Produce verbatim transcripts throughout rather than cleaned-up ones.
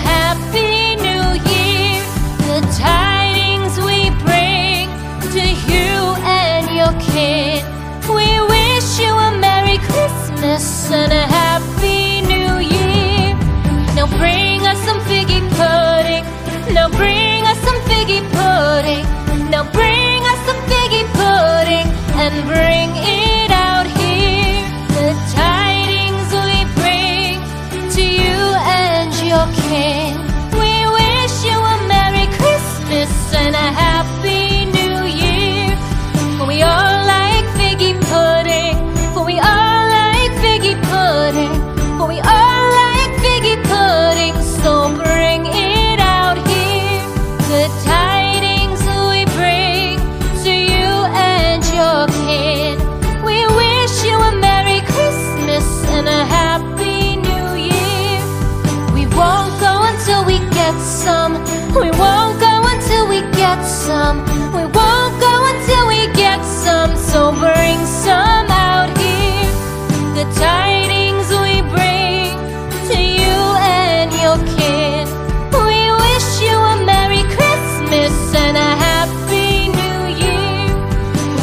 Happy New Year. The tidings we bring to you and your kid. We wish you a Merry Christmas and a Happy New Year. Now bring us some figgy pudding. Now bring us some figgy pudding. Now bring us some figgy pudding and bring it out here. The tidings we bring to you and your kin. We wish you a Merry Christmas and a Happy New Year. For we all like figgy pudding. For we all like figgy pudding. For we all like figgy pudding. So bring it out here. The tidings some. We won't go until we get some. We won't go until we get some. So bring some out here. The tidings we bring to you and your kid. We wish you a Merry Christmas and a Happy New Year.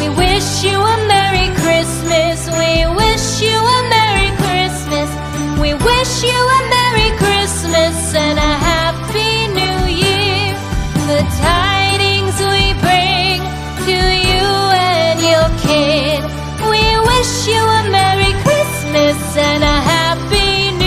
We wish you a Merry Christmas. We wish you a Merry Christmas. We wish you a Merry Christmas and a wish you a Merry Christmas and a Happy New Year.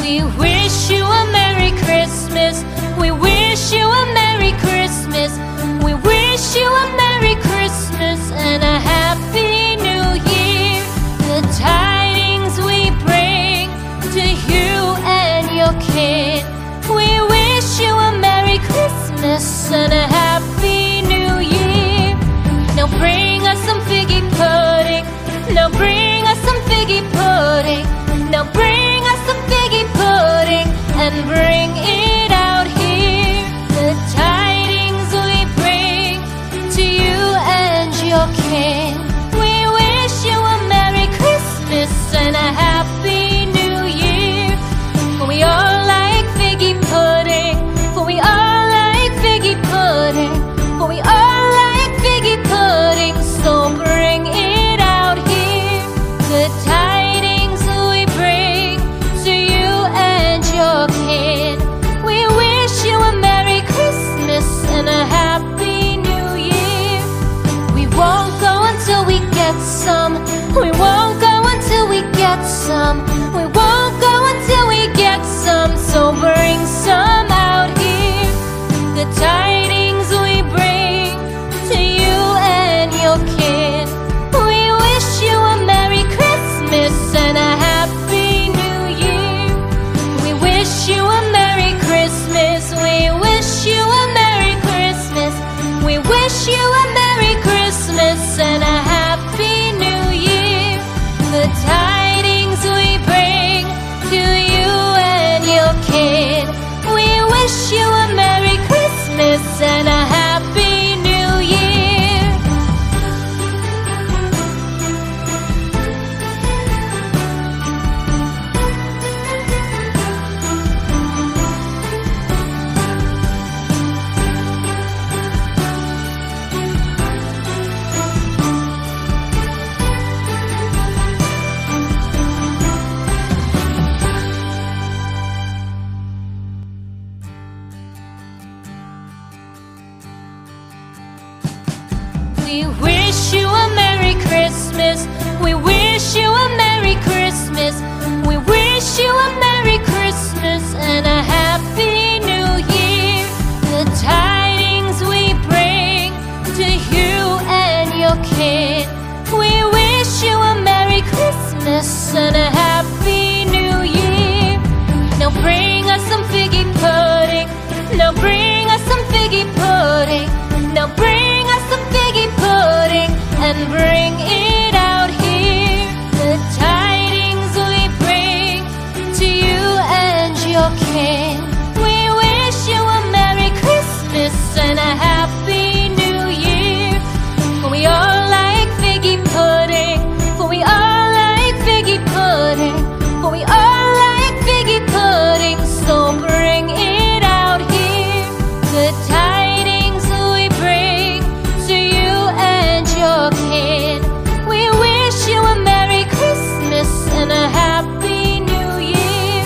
We wish you a Merry Christmas. We wish you a Merry Christmas. We wish you a Merry Christmas and a Happy New Year. The tidings we bring to you and your kid. We wish you a Merry Christmas and a Happy New Year. Now bring us some figgy pudding. Now bring us some figgy pudding. Now bring us some figgy pudding. And bring it out here. The here. We wish you a Merry Christmas and a Happy New Year. For we all like figgy pudding. For we all like figgy pudding. For we all like figgy pudding. So bring it out here. Good tidings we bring to you and your kid. We wish you a Merry Christmas and a Happy some. We won't go until we get some. We won't go until we get some. So bring some out here. The tidings we bring to you and your kid. We wish you a Merry Christmas and a Happy New Year. We wish you a Merry Christmas. We wish you a Merry Christmas. We wish you a Merry Christmas and a Happy New Year. The tidings we bring to you and your kid. We wish you a Merry Christmas and a Happy New Year. We wish you a Merry Christmas. We wish you a Merry Christmas. We wish you a Merry Christmas and a Happy New Year. The tidings we bring to you and your kid. We wish you a Merry Christmas and a Happy New Year. Now bring us some figgy pudding. Now bring us some figgy pudding. Now bring us some figgy pudding and bring it out here. The tidings we bring to you and your kin. We wish you a Merry Christmas and a Happy New Year. For we all like figgy pudding. For we all like figgy pudding. For we all like figgy pudding. So bring it out here. The tidings we bring to you and your kid. We wish you a Merry Christmas and a Happy New Year.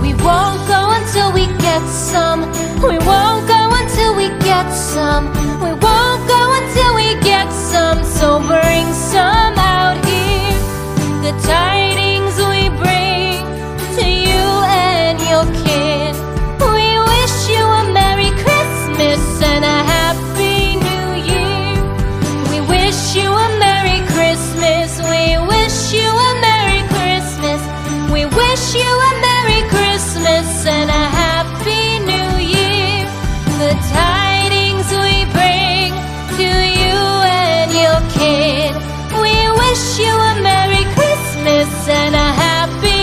We won't go until we get some. We won't go until we get some. We won't go until we get some. So bring some out here. The tidings we bring to you and your kid. We wish you a Merry Christmas and a Happy New Year. We wish you a Merry Christmas. We wish you a Merry Christmas. We wish you a Merry Christmas and a Happy New Year. The tidings we bring to you and your kid. We wish you a Merry Christmas and a Happy New Year.